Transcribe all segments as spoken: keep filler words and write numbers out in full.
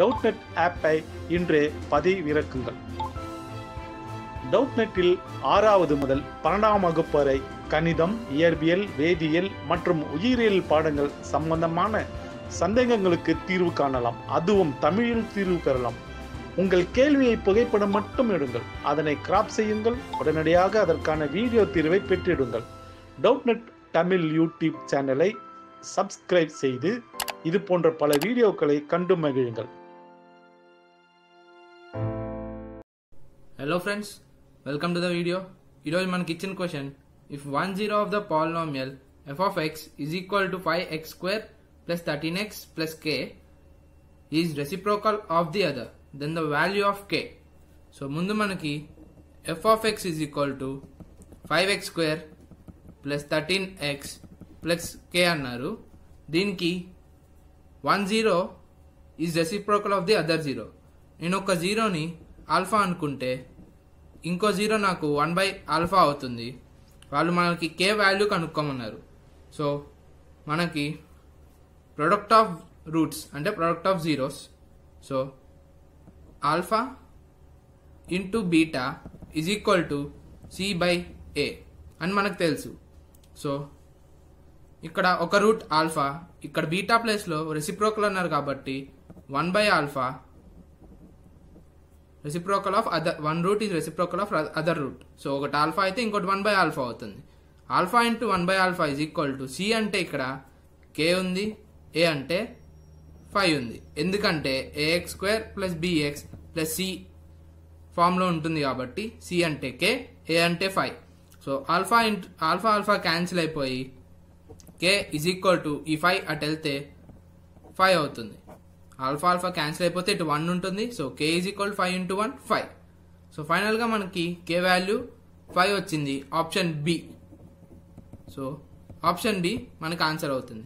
Doubtnut ஆப்பை இன்றே பதிவிறக்குங்கள். Doubtnut-இல் ஆறாவது முதல் பன்னெண்டாம் வகுப்பு வரை கணிதம், இயற்பியல், வேதியியல் மற்றும் உயிரியல் பாடங்கள் சம்பந்தமான சந்தேகங்களுக்கு தீர்வு காணலாம். அதுவும் தமிழில் தீர்வு பெறலாம். உங்கள் கேள்வியை புகைப்படம் மட்டும் எடுங்கள், அதனை கிராப் செய்யுங்கள். உடனடியாக அதற்கான வீடியோ தீர்வை பெற்றிடுங்கள். Doubtnut தமிழ் யூடியூப் சேனலை சப்ஸ்கிரைப் செய்து இது போன்ற பல வீடியோக்களை கண்டு மகிழுங்கள். Hello friends, welcome to the video. Idoy man kitchen question. If one zero of the polynomial f of x is equal to five x square plus thirteen x plus k is reciprocal of the other, then the value of k. So mundu manaki f of x is equal to five x square plus thirteen x plus k annaru. Dinki one zero is reciprocal of the other zero. నేను ఒక జీరోని alpha అనుకుంటే ఇంకో zero నాకు one by alpha అవుతుంది. వాళ్ళు మనకి K value కనుక్కోమన్నారు. So మనకి ప్రొడక్ట్ ఆఫ్ రూట్స్ అంటే product of zeros. So alpha into beta is equal to C by A అని మనకు తెలుసు. సో ఇక్కడ ఒక రూట్ ఆల్ఫా, ఇక్కడ బీటా ప్లేస్లో రెసిప్రోకల్ అన్నారు కాబట్టి one by alpha reciprocal of other one root is reciprocal of other root. So ఒకటి ఆల్ఫా అయితే ఇంకోటి వన్ బై ఆల్ఫా అవుతుంది. Alpha into one by alpha is equal to C అంటే ఇక్కడ కే ఉంది, ఏ అంటే ఫైవ్ ఉంది. ఎందుకంటే AX square plus bx plus C ఫామ్లో ఉంటుంది కాబట్టి సి అంటే కే, ఏ అంటే five. So alpha into alpha alpha cancel అయిపోయి k ఈజ్ ఈక్వల్ టు ఈ ఫైవ్ అటు వెళ్తే ఫైవ్ అవుతుంది. ఆల్ఫా ఆల్ఫా క్యాన్సిల్ అయిపోతే ఇటు వన్ ఉంటుంది. So k is equal to five into one five. So ఫైనల్గా మనకి k వాల్యూ ఫైవ్ వచ్చింది, option B. So option B మనకు ఆన్సర్ అవుతుంది.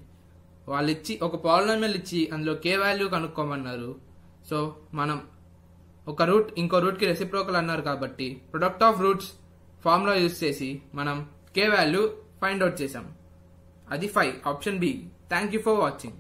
వాళ్ళు ఇచ్చి ఒక పాలినామియల్ ఇచ్చి అందులో k వాల్యూ కనుక్కోమన్నారు. సో మనం ఒక రూట్ ఇంకో రూట్కి రెసిప్రోకల్ అన్నారు కాబట్టి product of roots formula use చేసి మనం k వాల్యూ ఫైండ్ అవుట్ చేసాం. అది five, option B. Thank you for watching.